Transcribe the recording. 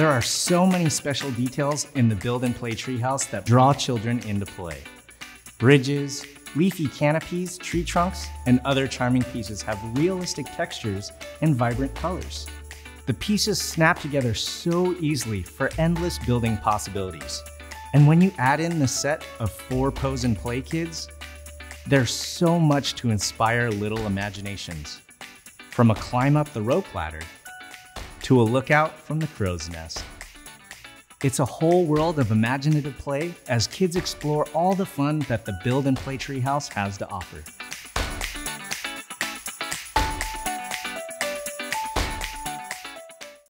There are so many special details in the Build and Play Treehouse that draw children into play. Bridges, leafy canopies, tree trunks, and other charming pieces have realistic textures and vibrant colors. The pieces snap together so easily for endless building possibilities. And when you add in the set of 4 Pose and Play Kids, there's so much to inspire little imaginations. From a climb up the rope ladder to a lookout from the crow's nest. It's a whole world of imaginative play as kids explore all the fun that the Build and Play Treehouse has to offer.